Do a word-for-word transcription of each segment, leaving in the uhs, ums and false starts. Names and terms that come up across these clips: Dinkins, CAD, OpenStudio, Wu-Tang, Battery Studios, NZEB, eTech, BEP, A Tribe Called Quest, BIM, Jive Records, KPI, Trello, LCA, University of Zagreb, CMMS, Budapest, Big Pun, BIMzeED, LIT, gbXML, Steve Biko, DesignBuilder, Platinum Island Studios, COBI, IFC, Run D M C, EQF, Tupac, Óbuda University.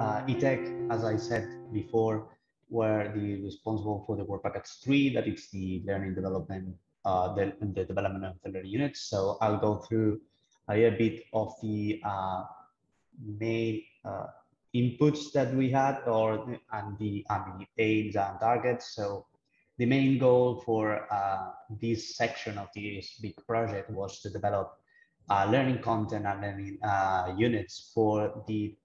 Uh, eTech, as I said before, were the responsible for the work package three, that it's the learning development, uh, the, the development of the learning units. So I'll go through a little bit of the uh, main uh, inputs that we had, or and the, and the aims and targets. So the main goal for uh, this section of this big project was to develop uh, learning content and learning uh, units for the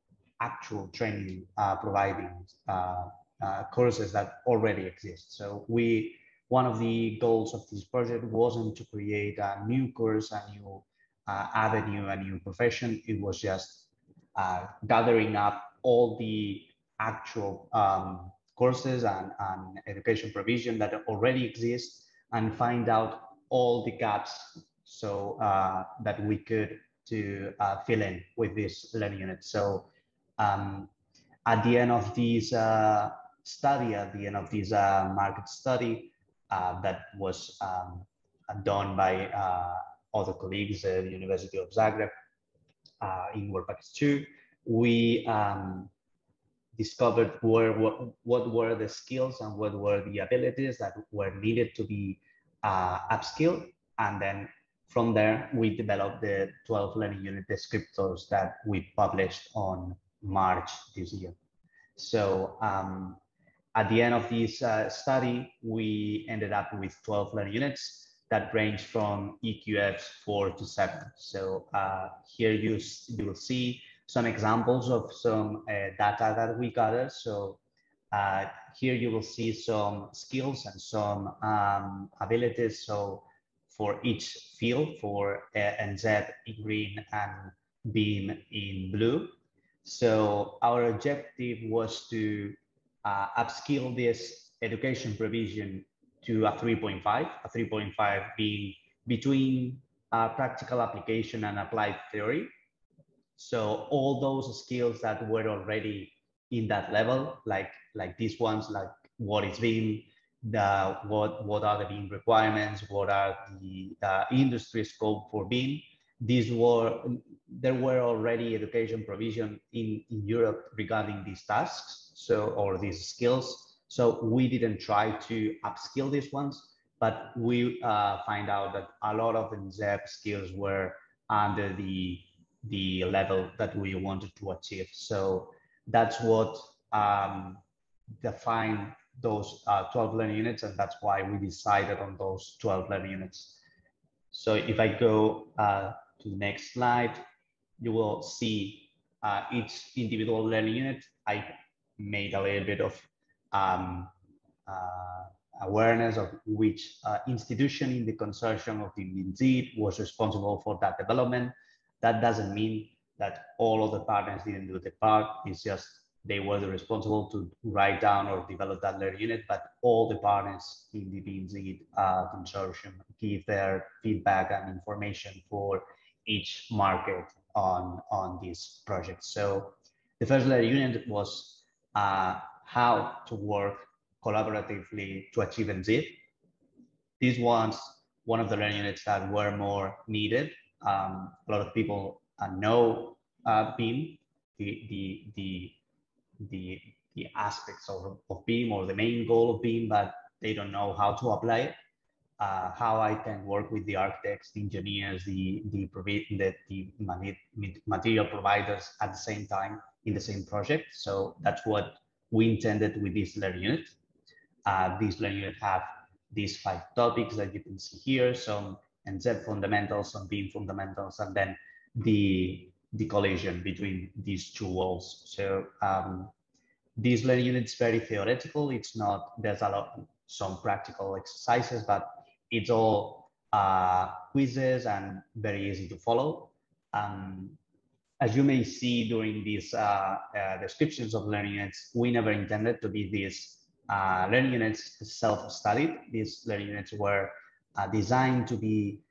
actual training uh, providing uh, uh, courses that already exist. So we, one of the goals of this project wasn't to create a new course, a new uh, avenue, a new profession. It was just uh, gathering up all the actual um, courses and, and education provision that already exist and find out all the gaps so uh, that we could to uh, fill in with this learning unit. So um, at the end of this uh, study, at the end of this uh, market study uh, that was um, done by uh, other colleagues at the University of Zagreb uh, in Work Package two, we um, discovered where, what, what were the skills and what were the abilities that were needed to be uh, upskilled. And then from there, we developed the twelve learning unit descriptors that we published on March this year. So um, at the end of this uh, study, we ended up with twelve learning units that range from E Q Fs four to seven. So uh, here you, you will see some examples of some uh, data that we gathered. So uh, here you will see some skills and some um, abilities. So for each field, for uh, N Z E B in green and BIM in blue. So our objective was to uh, upskill this education provision to a three point five, a three point five being between uh, practical application and applied theory. So all those skills that were already in that level, like like these ones, like what is BIM, the what what are the BIM requirements, what are the uh, industry scope for BIM. These were there were already education provision in, in Europe regarding these tasks, so or these skills. So we didn't try to upskill these ones, but we uh, find out that a lot of N Z E B skills were under the the level that we wanted to achieve. So that's what um, defined those uh, twelve learning units, and that's why we decided on those twelve learning units. So if I go uh, to the next slide, you will see uh, each individual learning unit. I made a little bit of um, uh, awareness of which uh, institution in the consortium of the BIMzeED was responsible for that development. That doesn't mean that all of the partners didn't do their part. It's just they were the responsible to write down or develop that learning unit, but all the partners in the BIMzeED uh, consortium give their feedback and information for each market on, on this project. So the first learning unit was uh, how to work collaboratively to achieve NZEB. These ones, one of the learning units that were more needed. Um, a lot of people uh, know uh, BIM, the, the, the, the, the aspects of, of BIM or the main goal of BIM, but they don't know how to apply it, uh, how I can work with the architects, the engineers, the, the, the, the material providers at the same time in the same project. So that's what we intended with this learning unit. Uh, this learning unit have these five topics that you can see here. So N Z E B fundamentals and BIM fundamentals, and then the the collision between these two walls. So um, this learning unit is very theoretical. It's not, there's a lot, some practical exercises, but it's all uh, quizzes and very easy to follow. Um, as you may see during these uh, uh, descriptions of learning units, we never intended to be these uh, learning units self-studied. These learning units were Uh, designed to be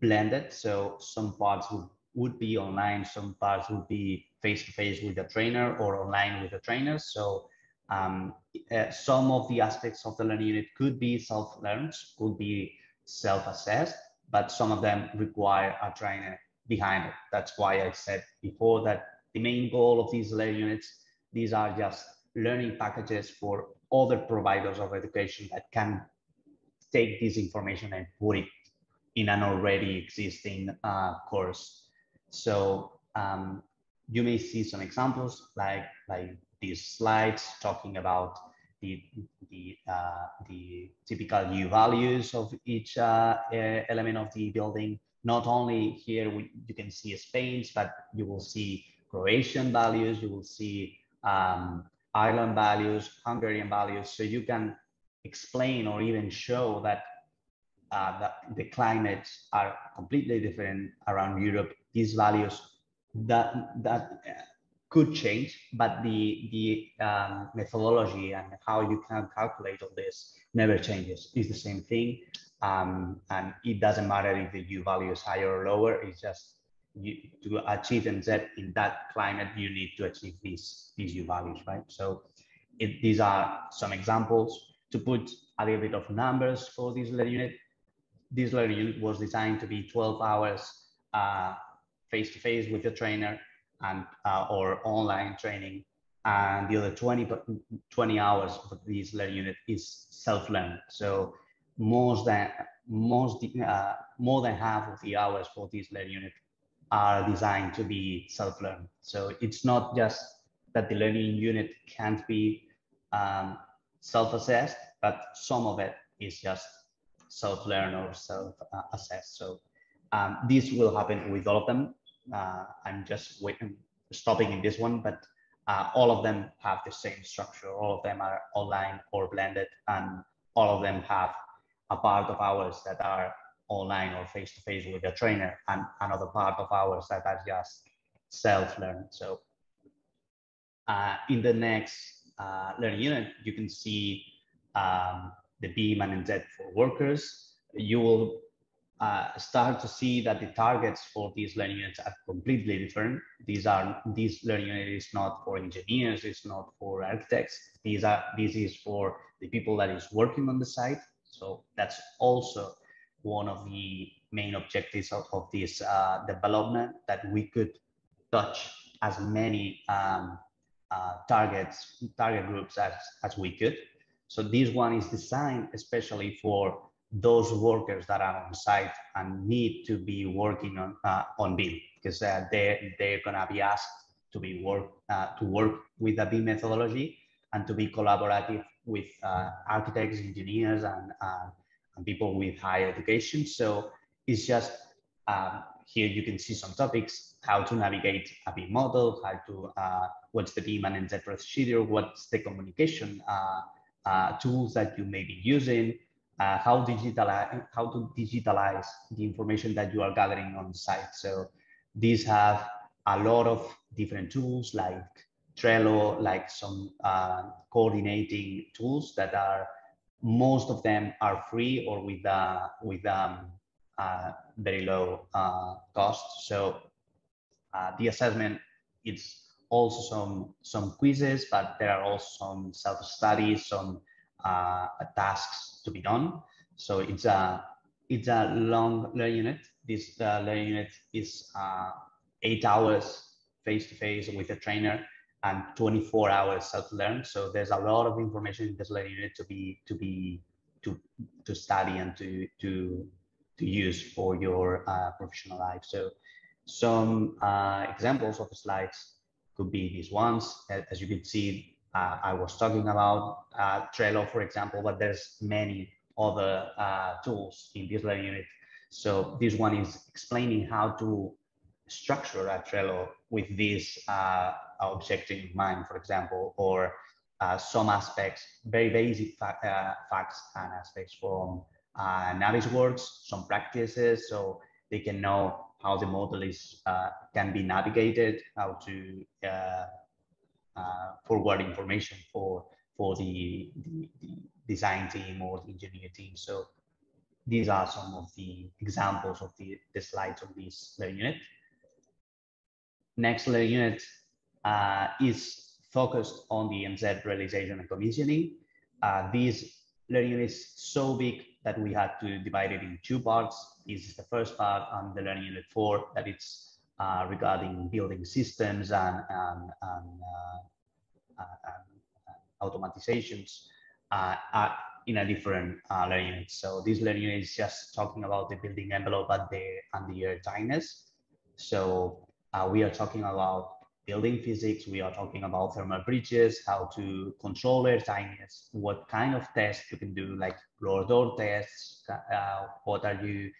blended. So some parts would, would be online, some parts would be face-to-face with a trainer or online with a trainer. So um, uh, some of the aspects of the learning unit could be self-learned, could be self-assessed, but some of them require a trainer behind it. That's why I said before that the main goal of these learning units These are just learning packages for other providers of education that can take this information and put it in an already existing uh, course. So um, you may see some examples like, like these slides talking about the, the, uh, the typical U values of each uh, element of the building. Not only here, we, you can see Spain's, but you will see Croatian values, you will see um, Ireland values, Hungarian values. So you can explain or even show that uh, the, the climates are completely different around Europe. These values that, that could change, but the, the um, methodology and how you can calculate all this never changes. It's the same thing. Um, and it doesn't matter if the U value is higher or lower. It's just you, to achieve N Z in that climate, you need to achieve these these U values, right? So it, these are some examples to put a little bit of numbers for this learning unit. This learning unit was designed to be twelve hours uh, face to face with a trainer and uh, or online training, and the other twenty hours of this learning unit is self-learned. So Most than most uh, more than half of the hours for this learning unit are designed to be self-learned. So it's not just that the learning unit can't be um, self-assessed, but some of it is just self-learned or self-assessed. So um, this will happen with all of them. Uh, I'm just waiting, stopping in this one, but uh, all of them have the same structure. All of them are online or blended, and all of them have a part of hours that are online or face-to-face with a trainer, and another part of hours that are just self-learned. So uh, in the next uh, learning unit, you can see um, the BIM and N Z for workers. You will uh, start to see that the targets for these learning units are completely different. These are, these learning unit is not for engineers, it's not for architects. These are, this is for the people that is working on the site. So that's also one of the main objectives of, of this uh, development, that we could touch as many um, uh, targets, target groups as, as we could. So this one is designed especially for those workers that are on site and need to be working on, uh, on BIM, because uh, they, they're going to be asked to, be work, uh, to work with a BIM methodology and to be collaborative with uh, architects, engineers, and, uh, and people with higher education. So it's just, um, here you can see some topics: how to navigate a BIM model, how to, uh, what's the BIM and N Z procedure, what's the communication uh, uh, tools that you may be using, uh, how, digitalize, how to digitalize the information that you are gathering on site. So these have a lot of different tools like Trello, like some uh, coordinating tools that are, most of them are free or with uh, with um, uh, very low uh, cost. So uh, the assessment, it's also some some quizzes, but there are also some self-studies, some uh, tasks to be done. So it's a it's a long learning unit. This uh, learning unit is uh, eight hours face to face with a trainer and twenty-four hours self-learned. So there's a lot of information in this learning unit to be to be to to study and to to to use for your uh, professional life. So some uh, examples of slides could be these ones. As you can see, uh, I was talking about uh, Trello, for example, but there's many other uh, tools in this learning unit. So this one is explaining how to structure a Trello with this uh, objective in mind, for example, or uh, some aspects, very basic fa uh, facts and aspects from uh, novice works, some practices, so they can know how the model is uh, can be navigated, how to uh, uh, forward information for for the, the, the design team or the engineer team. So these are some of the examples of the, the slides of this learning unit. Next learning unit uh, is focused on the N Z realization and commissioning. Uh, this learning unit is so big that we had to divide it in two parts. This is the first part, and the learning unit four, that it's uh, regarding building systems and, and, and uh, uh, automatizations uh, are in a different uh, learning unit. So this learning unit is just talking about the building envelope and the, and the airtightiness. So uh, we are talking about building physics, we are talking about thermal bridges, how to control airtightiness, what kind of tests you can do, like floor door tests, uh, what are you,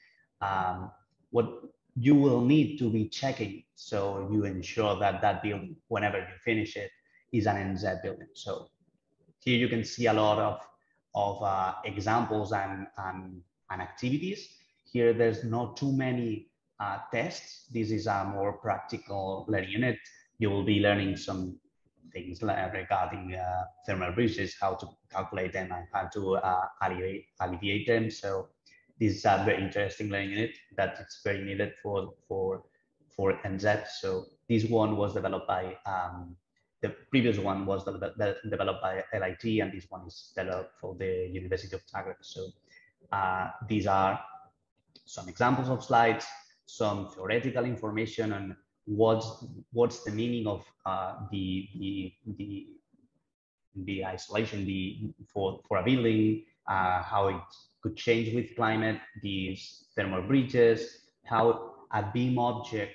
um, what you will need to be checking, so you ensure that that building, whenever you finish it, is an N Z building. So here you can see a lot of, of uh, examples and, and, and activities. Here there's not too many uh, tests. This is a more practical learning unit. You will be learning some things regarding uh, thermal bridges, how to calculate them and how to uh, alleviate, alleviate them. So this is a very interesting learning unit that it's very needed for, for, for N Z. So this one was developed by, um, the previous one was de de developed by L I T, and this one is developed for the University of Zagreb. So uh, these are some examples of slides, some theoretical information on what's what's the meaning of uh, the, the the the isolation the for for a building, uh, how it could change with climate, these thermal bridges, how a beam object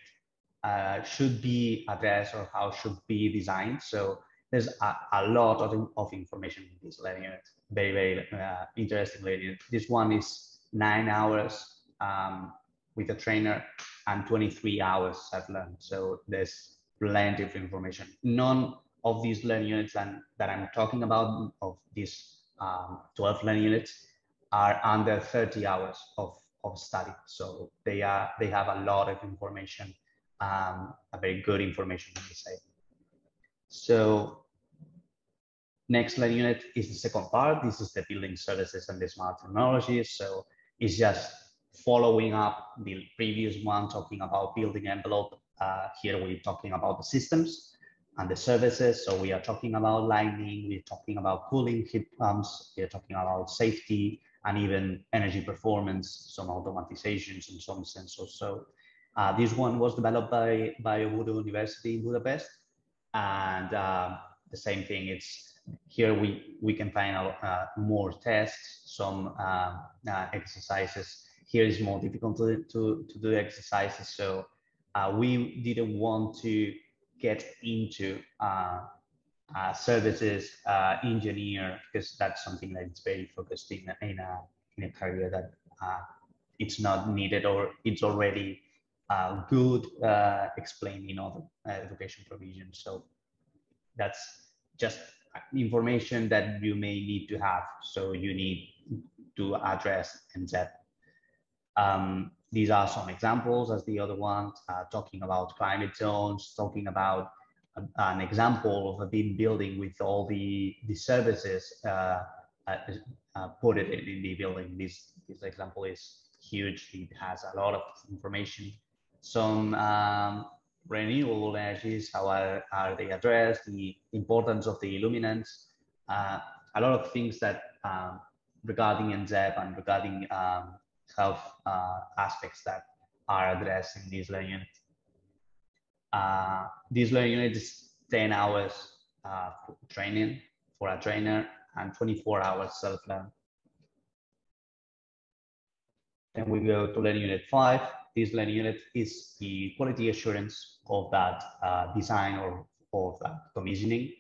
uh, should be addressed or how should be designed. So there's a, a lot of, of information in this learning unit. Very very uh, interesting learning unit. This one is nine hours um, with a trainer, and twenty-three hours I've learned. So there's plenty of information. None of these learning units and that I'm talking about, of these um, twelve learning units, are under thirty hours of, of study. So they are they have a lot of information, um, a very good information, let me say. So next learning unit is the second part. This is the building services and the smart technologies. So it's just following up the previous one, talking about building envelope. Uh, here we're talking about the systems and the services. So we are talking about lighting, we're talking about cooling, heat pumps, we're talking about safety and even energy performance, some automatizations and some sensors. So uh, this one was developed by, by Óbuda University in Budapest. And uh, the same thing, it's here we, we can find out uh, more tests, some uh, uh, exercises. Here is more difficult to, to, to do exercises. So uh, we didn't want to get into uh, uh, services uh, engineer, because that's something that is very focused in, in, a, in a career that uh, it's not needed, or it's already uh, good uh, explained in other uh, education provisions. So that's just information that you may need to have. So you need to address N Z E B. Um, these are some examples as the other ones, uh, talking about climate zones, talking about a, an example of a BIM building with all the, the services uh, uh, uh, put it in the building. This, this example is huge. It has a lot of information. Some um, renewable energies, how are, are they addressed, the importance of the illuminants, uh, a lot of things that um, regarding N Z E B and regarding um, health uh, aspects that are addressed in this learning unit. Uh, this learning unit is ten hours uh, training for a trainer and twenty-four hours self-learn. Then we go to learning unit five. This learning unit is the quality assurance of that uh, design or of that commissioning.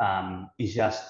Um, it's just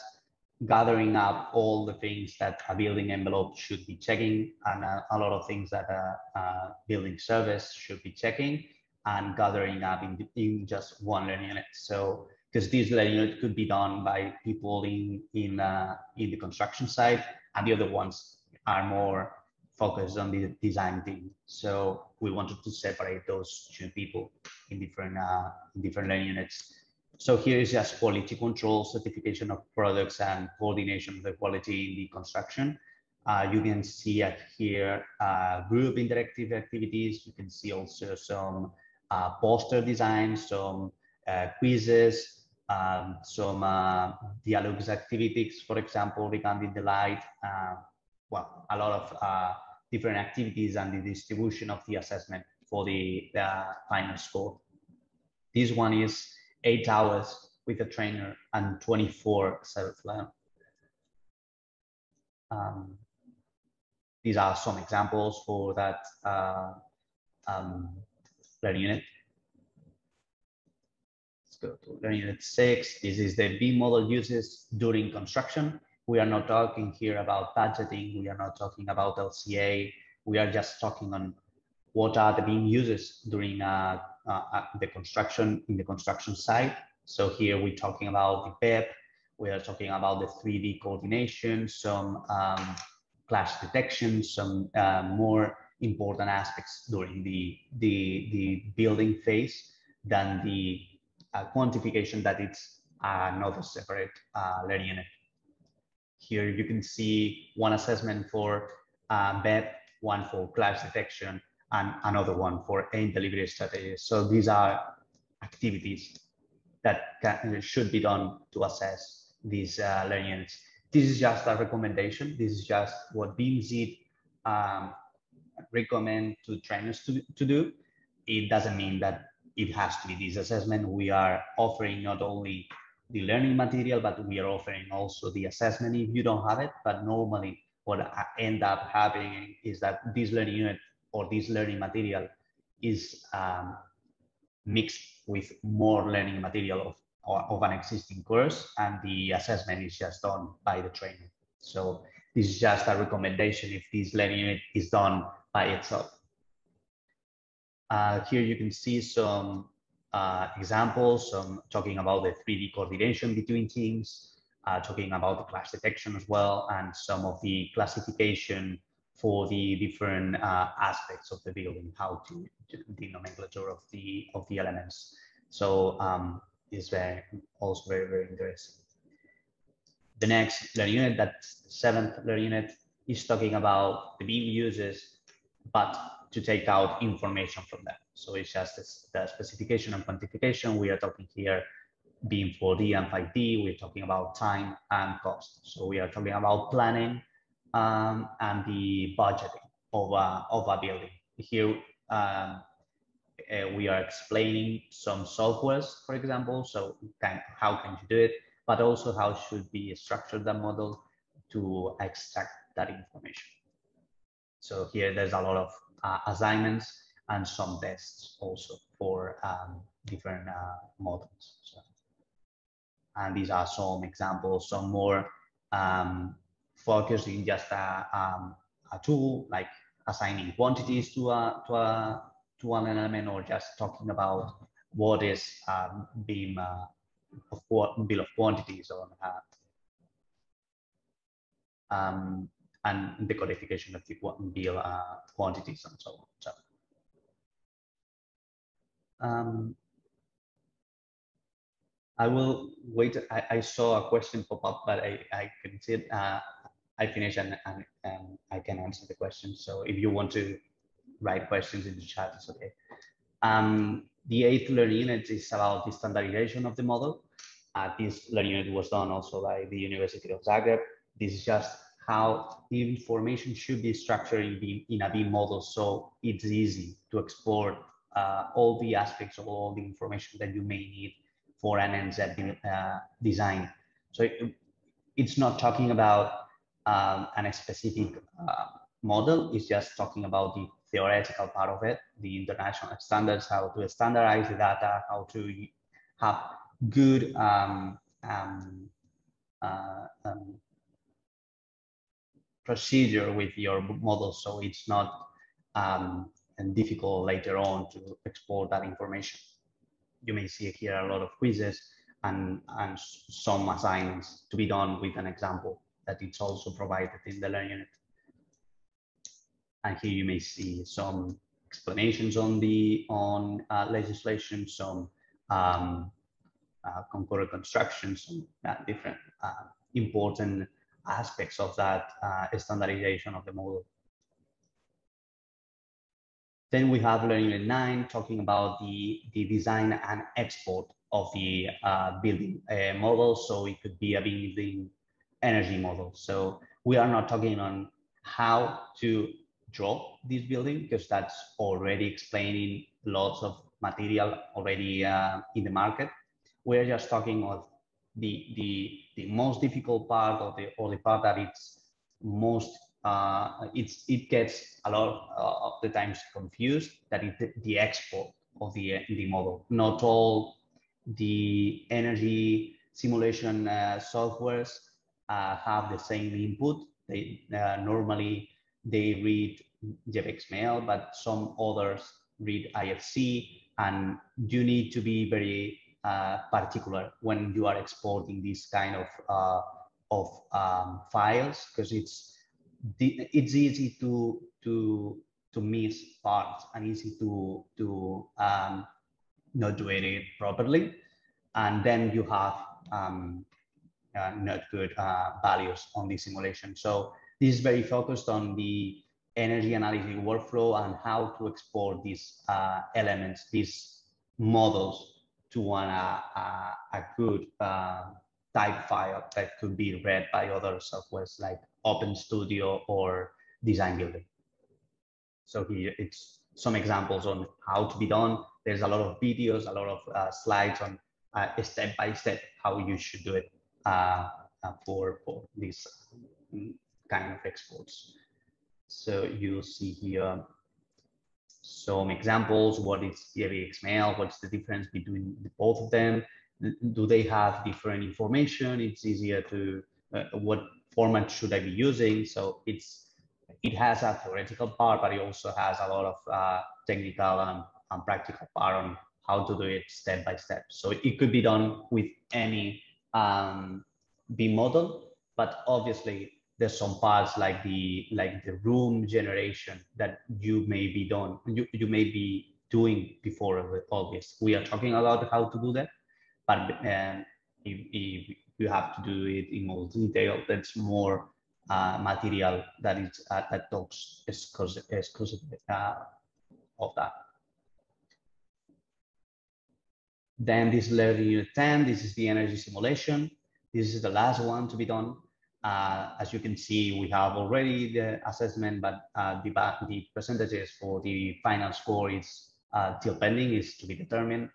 gathering up all the things that a building envelope should be checking, and a, a lot of things that a, a building service should be checking, and gathering up in, in just one learning unit. So, because this learning unit could be done by people in in uh, in the construction side, and the other ones are more focused on the design team. So we wanted to separate those two people in different uh, in different learning units. So here is just quality control, certification of products, and coordination of the quality in the construction. Uh, you can see here uh, group interactive activities. You can see also some uh, poster design, some uh, quizzes, um, some uh, dialogues activities, for example, regarding the light. Uh, well, a lot of uh, different activities and the distribution of the assessment for the, the final score. This one is eight hours with a trainer and twenty-four self-learn. Um, these are some examples for that uh, um, learning unit. Let's go to learning unit six. This is the B I M model uses during construction. We are not talking here about budgeting. We are not talking about L C A. We are just talking on what are the B I M uses during uh, uh, the construction, in the construction site. So here we're talking about the B E P. We are talking about the three D coordination, some um, clash detection, some uh, more important aspects during the, the, the building phase than the uh, quantification that it's uh, not a separate uh, learning unit. Here you can see one assessment for uh, B E P, one for clash detection, and another one for aid delivery strategies. So these are activities that can, should be done to assess these uh, learning units. This is just a recommendation. This is just what BIMzeED um, recommend to trainers to, to do. It doesn't mean that it has to be this assessment. We are offering not only the learning material, but we are offering also the assessment if you don't have it. But normally what ends up happening is that this learning unit or this learning material is um, mixed with more learning material of, or, of an existing course, and the assessment is just done by the trainer. So this is just a recommendation if this learning unit is done by itself. Uh, here you can see some Uh, examples, um, talking about the three D coordination between teams, uh, talking about the clash detection as well, and some of the classification for the different uh, aspects of the building, how to, to the nomenclature of the of the elements. So um, it's very also very very interesting. The next learning unit, that's the seventh learning unit, is talking about the B I M uses, but to take out information from them. So it's just the specification and quantification. We are talking here being four D and five D. We're talking about time and cost. So we are talking about planning um, and the budgeting of a, of a building. Here um, uh, we are explaining some softwares, for example. So can, how can you do it? But also how should be structured the model to extract that information. So here there's a lot of Uh, assignments and some tests also for um, different uh, models. So, and these are some examples, some more um, focused in just a, um, a tool, like assigning quantities to a to a to an element, or just talking about what is um, B I M uh, of what bill of quantities on that. Um, and the codification of the bill uh, quantities and so on. So, um, I will wait. I, I saw a question pop up, but I, I can see it. Uh, I finish and, and, and I can answer the question. So if you want to write questions in the chat, it's okay. Um, the eighth learning unit is about the standardization of the model. Uh, this learning unit was done also by the University of Zagreb. This is just how the information should be structured in, B I M, in a B I M model, so it's easy to export uh, all the aspects of all the information that you may need for an N Z E B uh, design. So it, it's not talking about um, a specific uh, model, it's just talking about the theoretical part of it, the international standards, how to standardize the data, how to have good um, um, uh, um, procedure with your model, so it's not um, and difficult later on to export that information. You may see here a lot of quizzes and, and some assignments to be done with an example that it's also provided in the learning unit. And here you may see some explanations on the on uh, legislation, some um, uh, concurrent constructions, some uh, different uh, important aspects of that uh, standardization of the model. Then we have learning unit nine, talking about the, the design and export of the uh, building uh, model. So it could be a building energy model. So we are not talking on how to draw this building, because that's already explaining lots of material already uh, in the market. we're just talking of the the the most difficult part, or the or the part that it's most uh, it's it gets a lot uh, of the times confused. That is the, the export of the the model. Not all the energy simulation uh, softwares uh, have the same input. They uh, normally they read G B X M L, but some others read I F C, and you need to be very uh, particular when you are exporting these kind of uh, of um, files, because it's it's easy to to to miss parts and easy to to um, not do it properly, and then you have um, uh, not good uh, values on the simulation. So this is very focused on the energy analysis workflow and how to export these uh, elements, these models, to an, uh, a, a good uh, type file that could be read by other softwares like OpenStudio or DesignBuilder. So here it's some examples on how to be done. There's a lot of videos, a lot of uh, slides on uh, step by step how you should do it uh, for, for these kind of exports. So you'll see here some examples. What is G B X M L? What's the difference between the, both of them? Do they have different information? It's easier to, uh, what format should I be using? So it's it has a theoretical part, but it also has a lot of uh, technical and, and practical part on how to do it step by step. So it could be done with any um, B I M model, but obviously there's some parts like the like the room generation that you may be done you, you may be doing before with all this. We are talking about how to do that, but um, if, if you have to do it in more detail, that's more uh, material that is uh, that talks exclusive, exclusive uh, of that. Then this level unit ten. This is the energy simulation. This is the last one to be done. Uh, as you can see, we have already the assessment, but uh, the, the percentages for the final score is uh, still pending, is to be determined.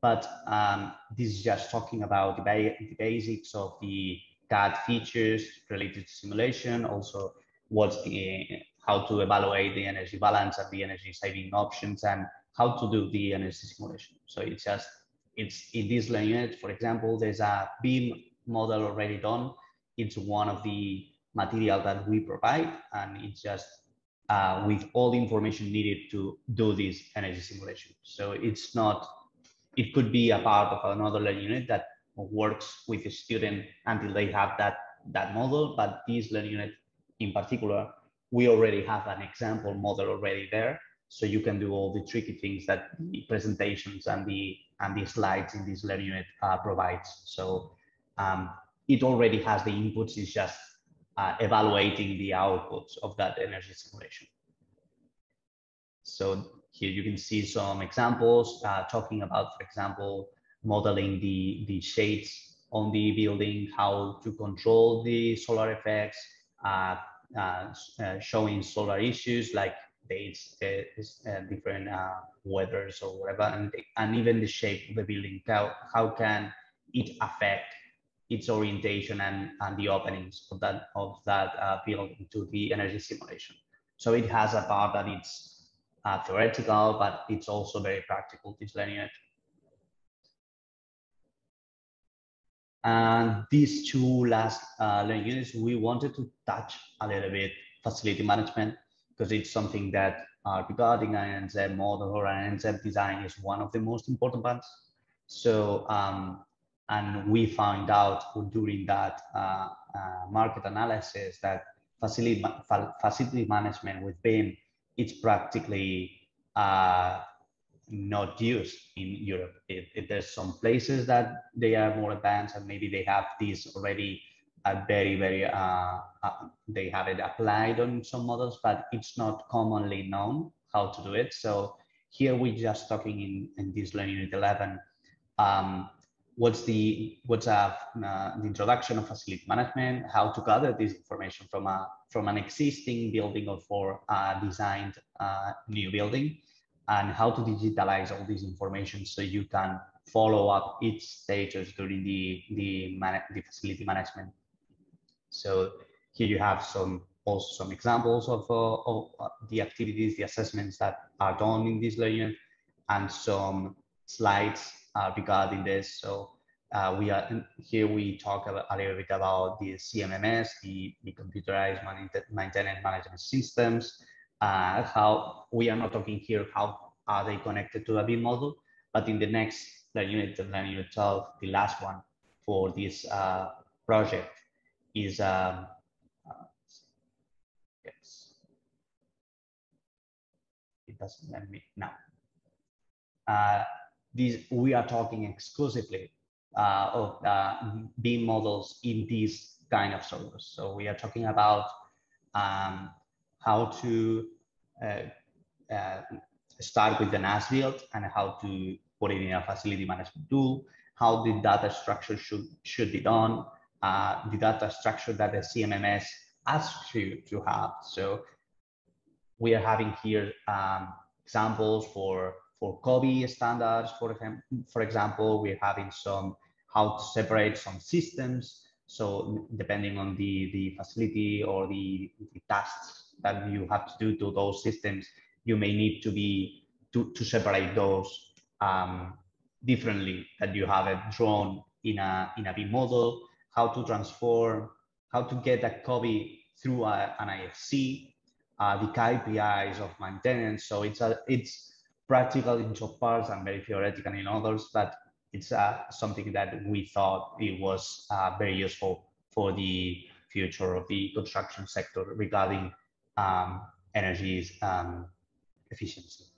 But um, this is just talking about the, ba the basics of the C A D features related to simulation. Also, what's the, how to evaluate the energy balance and the energy saving options, and how to do the energy simulation. So it's just, it's in this unit, for example, there's a B I M model already done. It's one of the material that we provide, and it's just uh, with all the information needed to do this energy simulation. So it's not, it could be a part of another unit that works with the student until they have that, that model, but this learning unit in particular, we already have an example model already there. So you can do all the tricky things that the presentations and the, and the slides in this learning unit uh, provides. So, um, it already has the inputs, it's just uh, evaluating the outputs of that energy simulation. So here you can see some examples uh, talking about, for example, modeling the, the shades on the building, how to control the solar effects, uh, uh, uh, showing solar issues like dates, uh, uh, different uh, weathers or whatever, and, and even the shape of the building, how, how can it affect its orientation and, and the openings of that of that uh, field to the energy simulation. So it has a part that it's uh, theoretical, but it's also very practical, this lineage. And these two last uh, learning units, we wanted to touch a little bit facility management, because it's something that uh, regarding an N Z E B model or an N Z E B design is one of the most important parts. So um, and we found out during that uh, uh, market analysis that facility, ma facility management with B I M, it's practically uh, not used in Europe. It, it, there's some places that they are more advanced, and maybe they have these already uh, very, very, uh, uh, they have it applied on some models, but it's not commonly known how to do it. So here we're just talking in, in this learning unit eleven, um, What's the what's a, uh, the introduction of facility management? How to gather this information from a from an existing building or for a designed uh, new building, and how to digitalize all this information so you can follow up each stages during the, the, the facility management. So here you have some also some examples of, uh, of the activities, the assessments that are done in this layer, and some slides uh, regarding this. So uh, we are here we talk about, a little bit about the C M M S, the, the computerized maintenance management systems, uh, how we are not talking here how are they connected to a B I M model, but in the next unit, the unit twelve, the last one for this uh, project is um, uh, yes, it doesn't let me now. Uh, these we are talking exclusively uh, of uh, B I M models in these kind of servers. So we are talking about um, how to uh, uh, start with the N A S build and how to put it in a facility management tool. How the data structure should should be done. Uh, the data structure that the C M M S asks you to have. So we are having here um, examples for for C O B I standards, for for example. We're having some how to separate some systems. So depending on the the facility or the, the tasks that you have to do to those systems, you may need to be to to separate those um, differently that you have it drawn in a in a B I M model. How to transform, how to get a C O B I through a, an I F C, uh, the K P Is of maintenance. So it's a, it's practical in some parts and very theoretical in others, but it's uh, something that we thought it was uh, very useful for the future of the construction sector regarding um, energy um, efficiency.